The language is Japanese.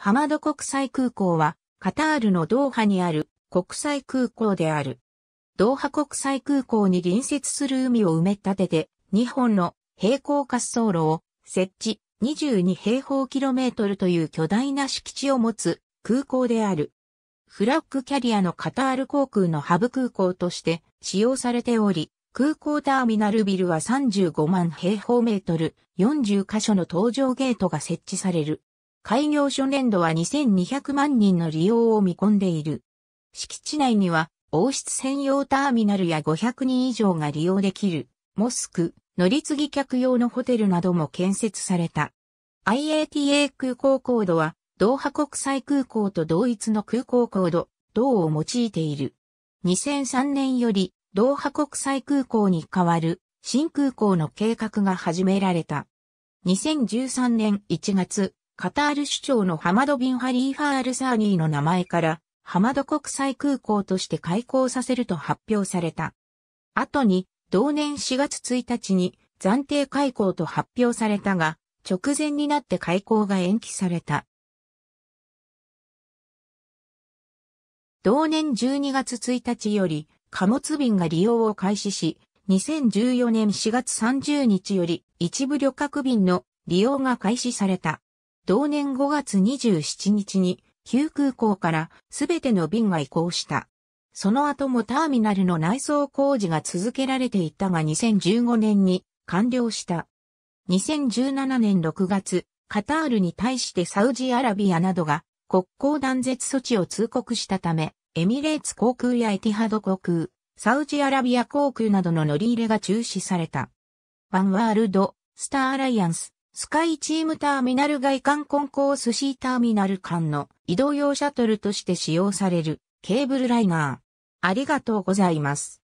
ハマド国際空港は、カタールのドーハにある国際空港である。ドーハ国際空港に隣接する海を埋め立てて、2本の平行滑走路を設置、22平方キロメートルという巨大な敷地を持つ空港である。フラッグキャリアのカタール航空のハブ空港として使用されており、空港ターミナルビルは35万平方メートル、40カ所の搭乗ゲートが設置される。開業初年度は2200万人の利用を見込んでいる。敷地内には王室専用ターミナルや500人以上が利用できる、モスク、乗り継ぎ客用のホテルなども建設された。IATA 空港コードは、ドーハ国際空港と同一の空港コード、同を用いている。2003年より、ドーハ国際空港に代わる、新空港の計画が始められた。2013年1月、カタール首長のハマド・ビン・ハリーファ・アル・サーニーの名前から、ハマド国際空港として開港させると発表された。後に、同年4月1日に暫定開港と発表されたが、直前になって開港が延期された。同年12月1日より貨物便が利用を開始し、2014年4月30日より一部旅客便の利用が開始された。同年5月27日に旧空港からすべての便が移行した。その後もターミナルの内装工事が続けられていたが2015年に完了した。2017年6月、カタールに対してサウジアラビアなどが国交断絶措置を通告したため、エミレーツ航空やエティハド航空、サウジアラビア航空などの乗り入れが中止された。ワンワールド、スターアライアンス、スカイチームターミナル外観コンコース C ターミナル間の移動用シャトルとして使用されるケーブルライナー。ありがとうございます。